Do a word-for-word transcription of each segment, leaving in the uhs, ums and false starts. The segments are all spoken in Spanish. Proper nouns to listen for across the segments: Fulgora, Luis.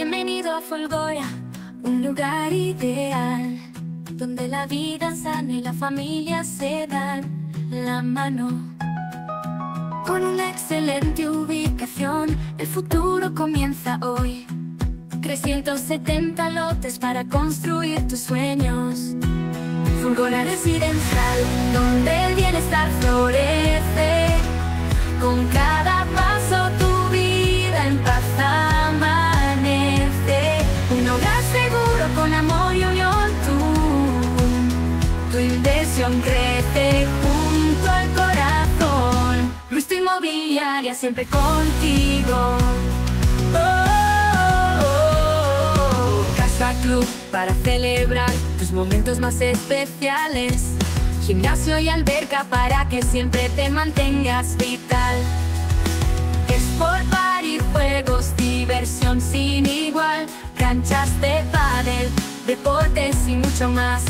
Bienvenido a Fulgora, un lugar ideal, donde la vida sana y la familia se dan la mano. Con una excelente ubicación, el futuro comienza hoy. trescientos setenta lotes para construir tus sueños. Fulgora residencial, donde el bienestar florece. Con cada paso tu vida en paz amanece. Un hogar seguro con amor y unión, tú, tu inversión crece junto al corazón. Luis, tu inmobiliaria siempre contigo. Club para celebrar tus momentos más especiales, gimnasio y alberca para que siempre te mantengas vital. Sport, bar y juegos, diversión sin igual, canchas de pádel, deportes y mucho más.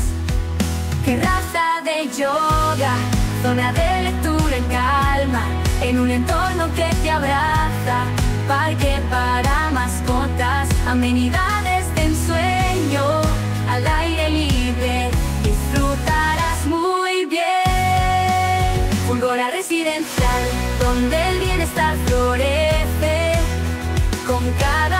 Terraza de yoga, zona de lectura en calma, en un entorno que te abraza, parque para mascotas, amenidades al aire libre, disfrutarás muy bien. Fulgora residencial, donde el bienestar florece con cada